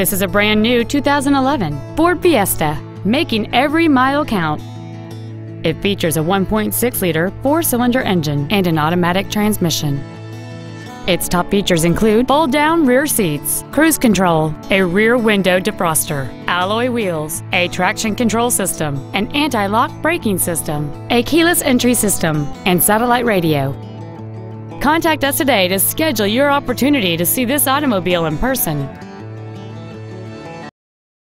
This is a brand new 2011 Ford Fiesta, making every mile count. It features a 1.6-liter four-cylinder engine and an automatic transmission. Its top features include fold-down rear seats, cruise control, a rear window defroster, alloy wheels, a traction control system, an anti-lock braking system, a keyless entry system, and satellite radio. Contact us today to schedule your opportunity to see this automobile in person.